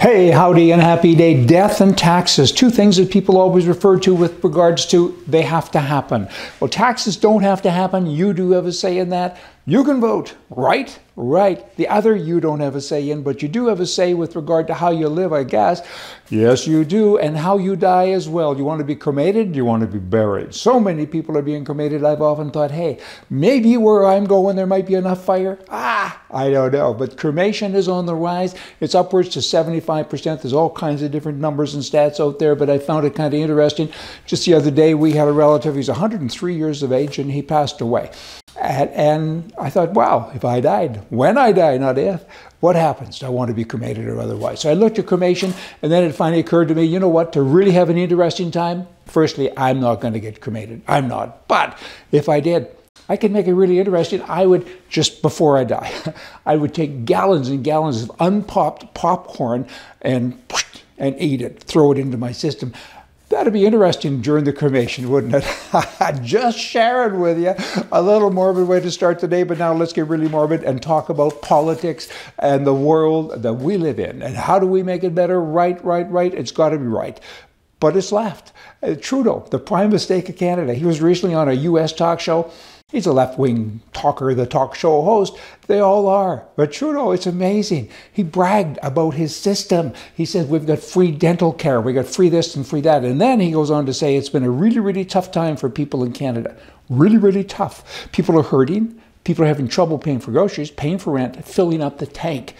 Hey, howdy and happy day. Death and taxes, two things that people always refer to with regards to they have to happen. Well, taxes don't have to happen. You do have a say in that. You can vote, right? Right. The other you don't have a say in, but you do have a say with regard to how you live, I guess. Yes, you do. And how you die as well. You want to be cremated? You want to be buried? So many people are being cremated. I've often thought, hey, maybe where I'm going there might be enough fire. I don't know. But cremation is on the rise. It's upwards to 75%. There's all kinds of different numbers and stats out there, but I found it kind of interesting. Just the other day, we had a relative. He's 103 years of age, and he passed away. And I thought, wow, if I died, when I die, not if, what happens? Do I want to be cremated or otherwise? So I looked at cremation, and then it finally occurred to me, you know what, to really have an interesting time, firstly, I'm not going to get cremated. I'm not. But if I did, I could make it really interesting. I would, just before I die, I would take gallons and gallons of unpopped popcorn and eat it, throw it into my system. That'd be interesting during the cremation, wouldn't it? Just sharing with you a little morbid way to start the day, but now let's get really morbid and talk about politics and the world that we live in. And how do we make it better? Right. It's got to be right. But it's left. Trudeau, the prime mistake of Canada, he was recently on a U.S. talk show. He's a left-wing talker, the talk show host. They all are. But Trudeau, it's amazing. He bragged about his system. He says, we've got free dental care. We got free this and free that. And then he goes on to say, it's been a really, really tough time for people in Canada. Really, really tough. People are hurting. People are having trouble paying for groceries, paying for rent, filling up the tank.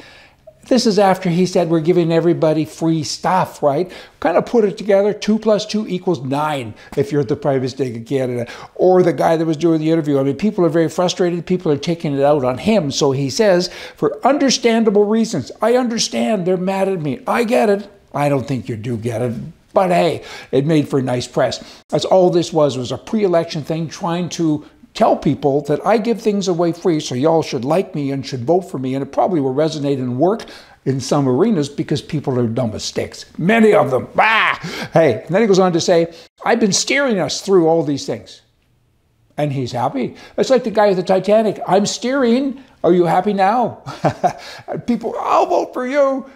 This is after he said we're giving everybody free stuff, right? Kind of put it together, 2 plus 2 equals 9 if you're at the prime mistake of Canada. Or the guy that was doing the interview. I mean, people are very frustrated. People are taking it out on him. So he says, for understandable reasons, I understand they're mad at me. I get it. I don't think you do get it. But hey, it made for nice press. That's all this was a pre-election thing trying to tell people that I give things away free, so y'all should like me and should vote for me, and it probably will resonate and work in some arenas because people are dumb as sticks. Many of them. Bah! Hey, and then he goes on to say, I've been steering us through all these things. And he's happy. It's like the guy with the Titanic. I'm steering. Are you happy now? People, I'll vote for you.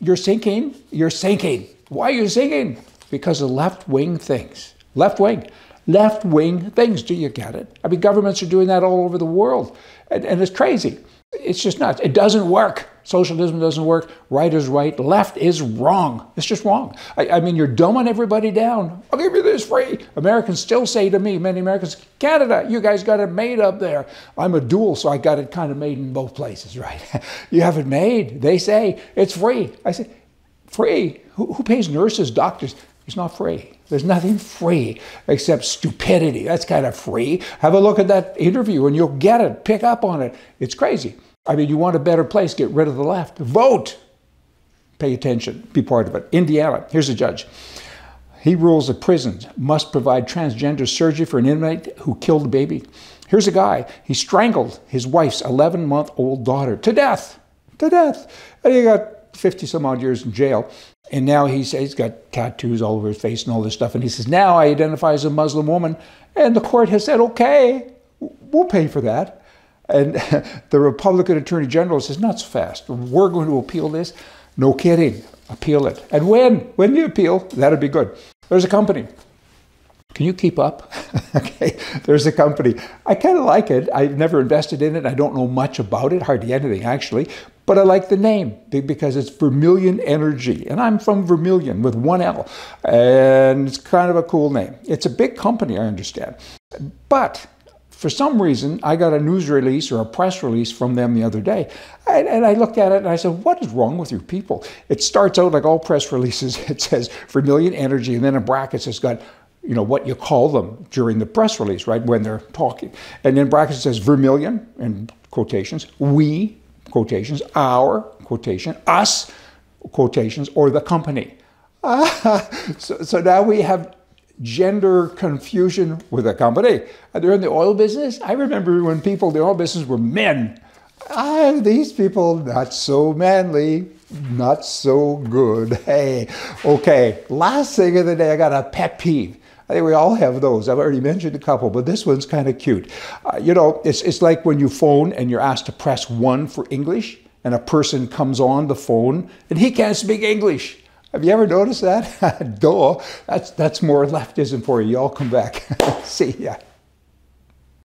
You're sinking. You're sinking. Why are you sinking? Because of left-wing things. Left-wing. Left-wing things. Do you get it? I mean, governments are doing that all over the world. And it's crazy. It's just nuts. It doesn't work. Socialism doesn't work. Right is right. Left is wrong. It's just wrong. I mean, you're dumbing everybody down. I'll give you this free. Americans still say to me, many Americans, Canada, you guys got it made up there. I'm a dual, so I got it kind of made in both places, right? You have it made. They say it's free. I say, free? Who pays nurses, doctors? It's not free. There's nothing free except stupidity. That's kind of free. Have a look at that interview and you'll get it. Pick up on it. It's crazy. I mean, you want a better place, get rid of the left. Vote. Pay attention. Be part of it. Indiana. Here's a judge. He rules that prisons must provide transgender surgery for an inmate who killed a baby. Here's a guy. He strangled his wife's 11-month-old daughter to death. To death. And he got 50 some odd years in jail. And now he says he's got tattoos all over his face and all this stuff. And he says, now I identify as a Muslim woman. And the court has said, okay, we'll pay for that. And the Republican Attorney General says, not so fast. We're going to appeal this. No kidding. Appeal it. And when you appeal, that'd be good. There's a company. Can you keep up? Okay, there's a company. I kind of like it. I've never invested in it. I don't know much about it, hardly anything actually, but I like the name because it's Vermilion Energy, and I'm from Vermilion with one L, and it's kind of a cool name. It's a big company, I understand, but for some reason, I got a news release or a press release from them the other day, and I looked at it and I said, what is wrong with you people? It starts out like all press releases. It says Vermilion Energy, and then in brackets it's got, you know, what you call them during the press release, right, when they're talking. And in brackets it says Vermilion, in quotations, we, quotations, our, quotation, us, quotations, or the company. So now we have gender confusion with a company. They're in the oil business. I remember when people in the oil business were men. These people, not so manly, not so good. Hey, okay, last thing of the day, I got a pet peeve. I think we all have those. I've already mentioned a couple, but this one's kind of cute. You know, it's like when you phone and you're asked to press 1 for English. and a person comes on the phone and he can't speak English. Have you ever noticed that? Duh. That's more leftism for you. Y'all come back. See ya.